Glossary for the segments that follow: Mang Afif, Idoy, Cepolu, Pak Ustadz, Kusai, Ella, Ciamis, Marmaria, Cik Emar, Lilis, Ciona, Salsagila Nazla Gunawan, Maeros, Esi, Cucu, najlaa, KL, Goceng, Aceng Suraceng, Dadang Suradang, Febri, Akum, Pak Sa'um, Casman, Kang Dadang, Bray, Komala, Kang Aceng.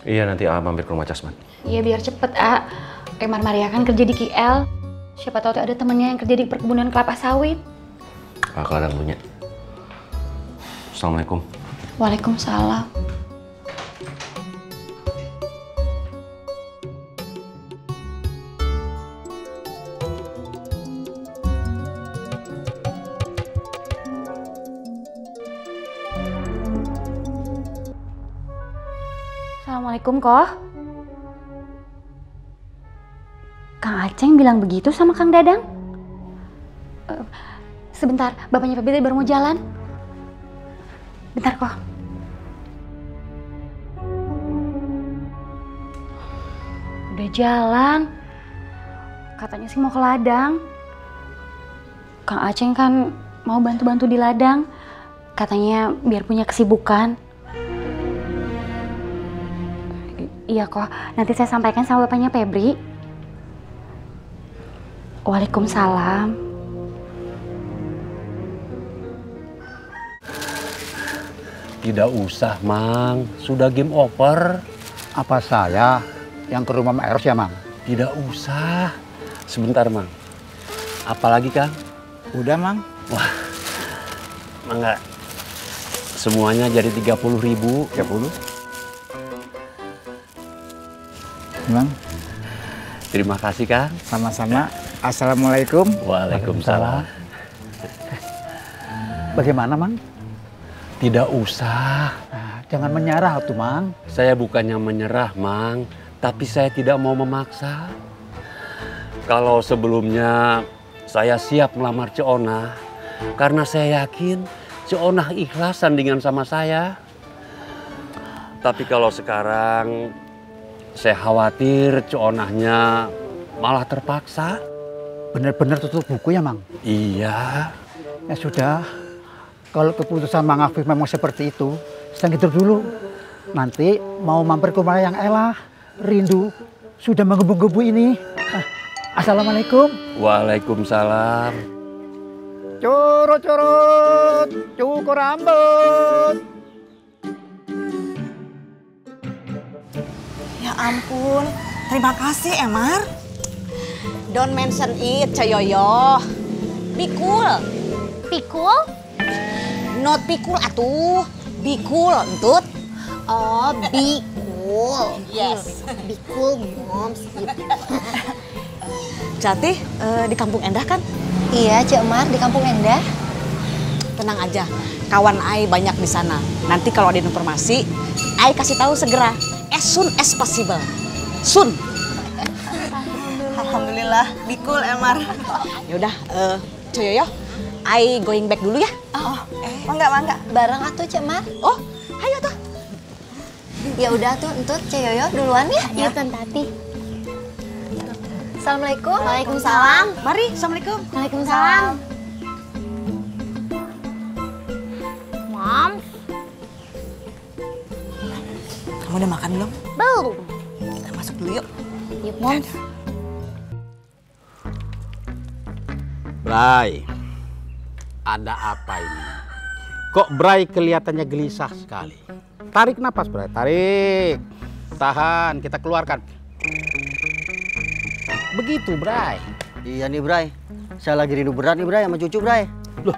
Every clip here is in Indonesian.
Iya, nanti A mampir ke rumah Casman. Iya, biar cepet, A. Marmaria kan kerja di KL. Siapa tahu ada temennya yang kerja di perkebunan kelapa sawit. Pak Dadang punya. Assalamualaikum. Waalaikumsalam. Assalamualaikum, Koh. Kang Aceng bilang begitu sama Kang Dadang? Sebentar, bapaknya Febri tadi baru mau jalan. Bentar kok. Udah jalan. Katanya sih mau ke ladang. Kang Aceng kan mau bantu-bantu di ladang. Katanya biar punya kesibukan. Iya kok, nanti saya sampaikan sama bapaknya Febri. Waalaikumsalam. Tidak usah, Mang. Sudah game over. Apa saya yang ke rumah Maeros ya, Mang? Tidak usah. Sebentar, Mang. Apalagi, Kang? Udah, Mang. Wah. Mang, enggak. Semuanya jadi 30.000. 30? Mang. Terima kasih, Kang. Sama-sama. Assalamualaikum. Waalaikumsalam. Bagaimana, Mang? Tidak usah. Nah, jangan menyerah tuh, Mang. Saya bukannya menyerah, Mang. Tapi saya tidak mau memaksa. Kalau sebelumnya saya siap melamar Ciona. Karena saya yakin Ciona ikhlas sandingan sama saya. Tapi kalau sekarang saya khawatir Cionahnya malah terpaksa. Benar-benar tutup buku ya, Mang? Iya. Ya sudah. Kalau keputusan Mang Afif memang seperti itu, sedang tidur dulu. Nanti mau mampir ke rumah yang Ella. Rindu. Sudah menggebu-gebu ini. Assalamualaikum. Waalaikumsalam. Curut-curut. Cukur rambut. Ya ampun. Terima kasih, Emar. Don't mention it, Cayoyo. Be cool. Be cool? Not be cool, atuh. Be cool, entut. Oh, be cool. Yes. Be cool, moms. Jati, di Kampung Endah kan? Iya, Cik Emar, di Kampung Endah. Tenang aja, kawan Ai banyak di sana. Nanti kalau ada informasi, Ai kasih tahu segera. As soon as possible. Soon. Alhamdulillah, bikul Emar. Yaudah, Coyoyo, I going back dulu ya. Enggak. Bareng atuh, Cik Mar. Oh, ayo tuh. Ya udah tuh, entut Coyoyo duluan ya. Iya, Tati. Assalamualaikum. Waalaikumsalam. Mari, Assalamualaikum. Waalaikumsalam. Mom. Kamu udah makan belum? Belum. Kita masuk dulu yuk. Yuk, Mom. Bray, ada apa ini? Kok Bray kelihatannya gelisah sekali? Tarik napas, Bray, tarik. Tahan, kita keluarkan. Begitu, Bray. Iya nih, Bray. Saya lagi rindu berat nih, Bray, sama cucu, Bray. Loh,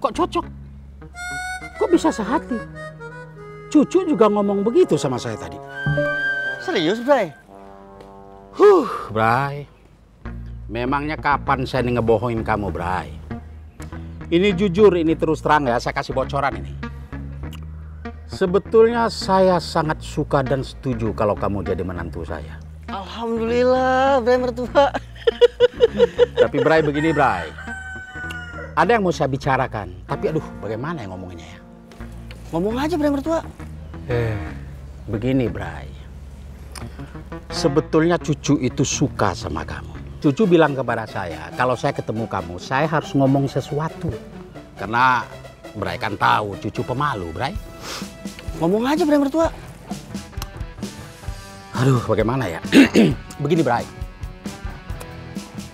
kok cocok? Kok bisa sehati? Cucu juga ngomong begitu sama saya tadi. Serius, Bray? Bray. Memangnya kapan saya ngebohongin kamu, Bray? Ini jujur, ini terus terang ya, saya kasih bocoran ini. Sebetulnya saya sangat suka dan setuju kalau kamu jadi menantu saya. Alhamdulillah, Bray mertua. Tapi Bray begini, Bray. Ada yang mau saya bicarakan, tapi aduh bagaimana ya ngomonginnya ya? Ngomong aja, Bray mertua. Begini, Bray. Sebetulnya cucu itu suka sama kamu. Cucu bilang kepada saya, kalau saya ketemu kamu, saya harus ngomong sesuatu. Karena Bray kan tahu, cucu pemalu, Bray. Ngomong aja, Bray mertua. Aduh, bagaimana ya? Begini, Bray.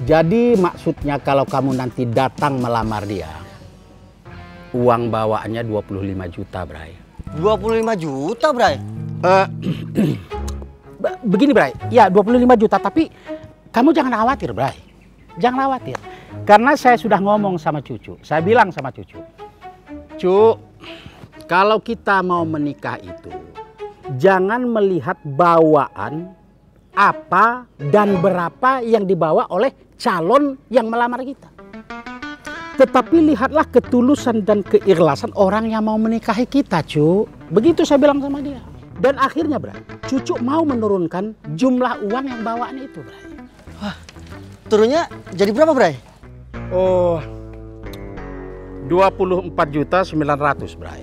Jadi maksudnya kalau kamu nanti datang melamar dia, uang bawaannya 25 juta, Bray. 25 juta, Bray? Begini Bray, ya 25 juta tapi kamu jangan khawatir Bray. Jangan khawatir. Karena saya sudah ngomong sama cucu. Saya bilang sama cucu. Cu, kalau kita mau menikah itu jangan melihat bawaan apa dan berapa yang dibawa oleh calon yang melamar kita. Tetapi lihatlah ketulusan dan keikhlasan orang yang mau menikahi kita, cu. Begitu saya bilang sama dia. Dan akhirnya, Bray, cucu mau menurunkan jumlah uang yang bawaan itu, Bray. Wah, turunnya jadi berapa, Bray? Oh, 24.900.000, Bray.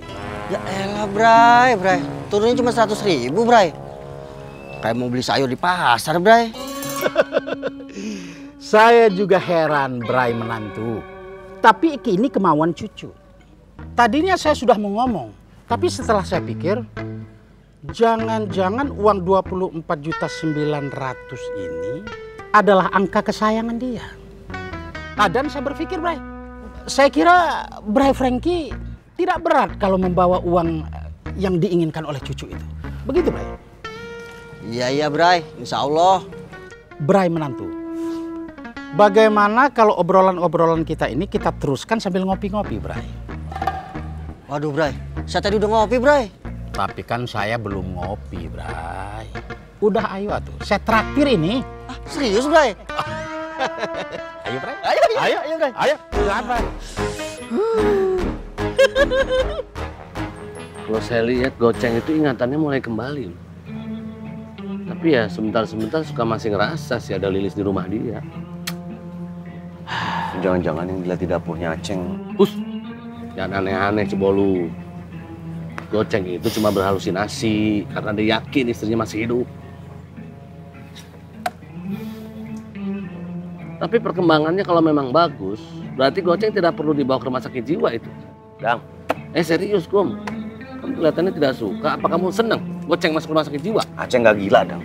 Ya elah, Bray, turunnya cuma 100.000, Bray. Kayak mau beli sayur di pasar, Bray. Saya juga heran, Bray, menantu. Tapi ini kemauan cucu. Tadinya saya sudah mau ngomong, tapi setelah saya pikir, jangan-jangan uang 24.900.000 ini adalah angka kesayangan dia. Dan saya berpikir, Bray, saya kira Bray Franky tidak berat kalau membawa uang yang diinginkan oleh cucu itu. Begitu, Bray? Iya, Bray. Insya Allah. Bray menantu, bagaimana kalau obrolan-obrolan kita ini kita teruskan sambil ngopi-ngopi, Bray? Waduh, Bray. Saya tadi udah ngopi, Bray. Tapi kan saya belum ngopi, Bray. Udah, ayo atuh. Saya traktir ini. Ah, serius, Bray? Ayo, Bray. Ayo, Bray. Ayo. Silakan, Bray. Kalau saya lihat Goceng itu ingatannya mulai kembali. Tapi ya sebentar-sebentar suka masih ngerasa sih ada Lilis di rumah dia. Jangan-jangan yang dilihat di dapurnya Aceng. Us. Jangan aneh-aneh, Cepolu. Goceng itu cuma berhalusinasi karena dia yakin istrinya masih hidup. Tapi perkembangannya kalau memang bagus, berarti Goceng tidak perlu dibawa ke rumah sakit jiwa itu. Dang, serius, Kum. Kamu kelihatannya tidak suka, apa kamu seneng Goceng masuk ke rumah sakit jiwa? Aceng nggak gila, Dang.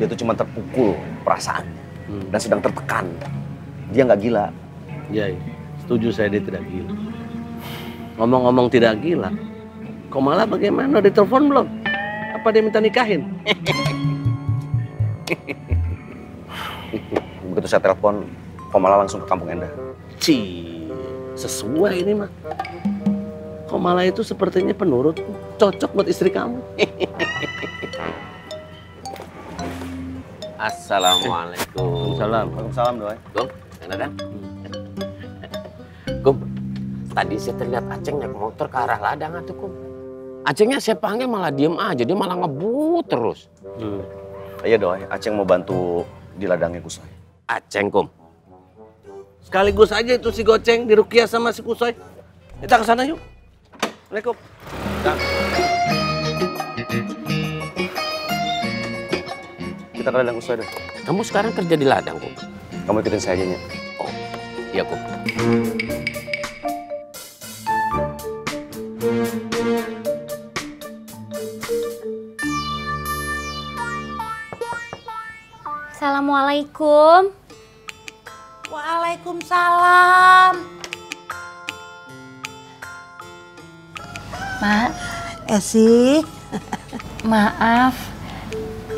Dia tuh cuma terpukul perasaan dan sedang tertekan. Dia nggak gila. Iya, setuju saya, dia tidak gila. Ngomong-ngomong tidak gila, Komala bagaimana? Udah telepon belum? Apa dia minta nikahin? Begitu saya telepon, Komala langsung ke kampung Enda. Cih, sesuai ini mah. Komala itu sepertinya penurutku, cocok buat istri kamu. Assalamualaikum. Waalaikumsalam, Doi. Kum, enak kan? Kum, tadi saya terlihat Aceng naik motor ke arah ladang tuh, Kum. Acengnya saya panggil malah diem aja, dia malah ngebut terus. Iya, Doi, Aceng mau bantu di ladangnya Kusai. Aceng, Kum. Sekaligus aja itu si Goceng dirukiah sama si Kusai. Kita ke sana yuk. Assalamualaikum. Kita ke ladang Kusai deh. Kamu sekarang kerja di ladang, Kum? Kamu ikutin saya aja, Nya. Oh, iya, Kum. Assalamualaikum. Waalaikumsalam. Mak, Esi. Maaf,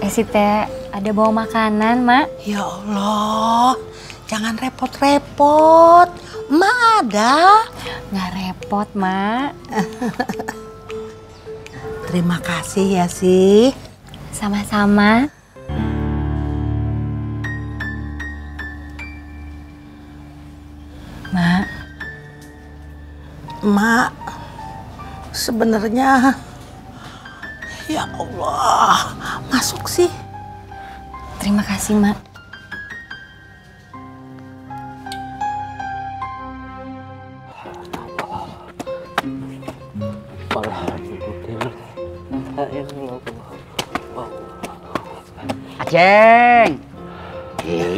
Esi teh ada bawa makanan, Mak. Ya Allah, jangan repot-repot. Mak ada. Nggak repot, Mak. Terima kasih ya, Si. Sama-sama. Mak, sebenarnya, ya Allah, masuk sih. Terima kasih, Mak. Aceng,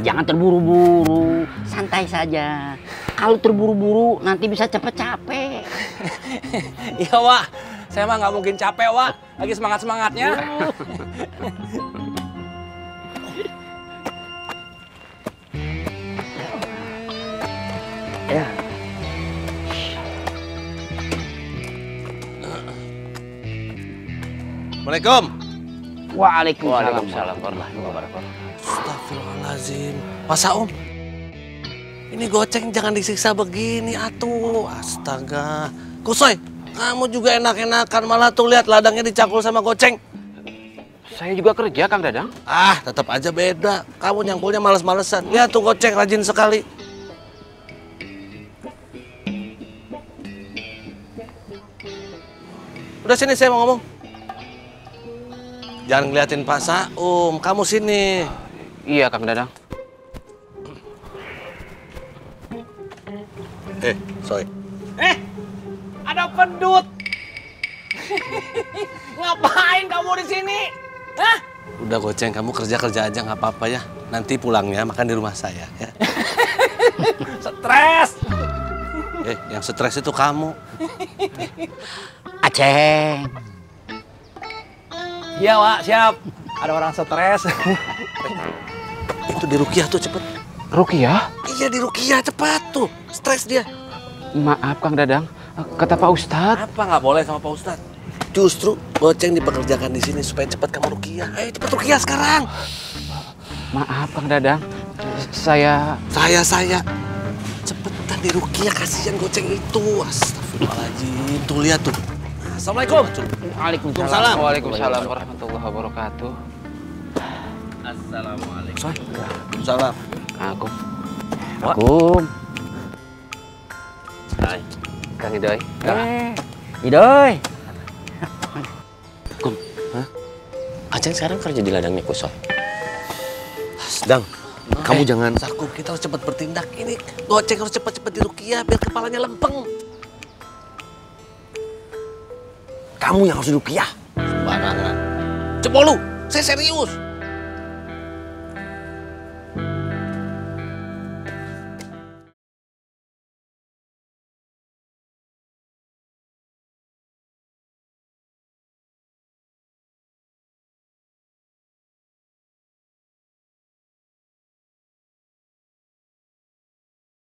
jangan terburu-buru, santai saja. Kalau terburu-buru nanti bisa cepet capek. Iya, Wak. Saya mah nggak mungkin capek, Wak. Lagi semangat-semangatnya. Ya. Assalamualaikum. Waalaikumsalam. Warahmatullahi wabarakatuh. Astagfirullahaladzim. Pak Sa'um, ini Goceng jangan disiksa begini atuh. Astaga. Kusai, kamu juga enak-enakan malah tuh lihat ladangnya dicakul sama Goceng. Saya juga kerja, Kang Dadang. Ah, tetap aja beda. Kamu nyangkulnya males-malesan. Lihat tuh Goceng rajin sekali. Udah sini saya mau ngomong. Jangan ngeliatin Pak Sa'um, kamu sini. Iya, Kang Dadang. Soy. Ada pendut. Ngapain kamu di sini? Hah? Udah Goceng, kamu kerja-kerja aja nggak apa-apa ya. Nanti pulangnya makan di rumah saya ya. Stres. Yang stres itu kamu. Aceng. Iya, Wak, siap. Ada orang stres. Itu di Rukiah tuh cepet. Rukiah? Iya, di Rukiah cepat tuh. Stres dia. Maaf Kang Dadang, kata Pak Ustadz. Apa nggak boleh sama Pak Ustadz? Justru Goceng dipekerjakan di sini supaya cepat kamu Rukiah. Ayo cepet Rukiah sekarang. Maaf Kang Dadang, saya. Cepetan di Rukiah, kasihan Goceng itu. Astagfirullahaladzim. Tuh lihat tuh. Assalamualaikum. Waalaikumsalam. Waalaikumsalam warahmatullahi wabarakatuh. Assalamualaikum. Waalaikumsalam. Assalamualaikum. Hai, Kang Idoy. Idoy. Kum, Aceng sekarang kerja di ladangnya Kusai. Sedang. Kamu jangan. Sakum, kita harus cepat bertindak. Ini Goceng harus cepat-cepat di Rukiah biar kepalanya lempeng. Kamu yang harus di Rukiah. Sembarangan. Cepolu, saya serius.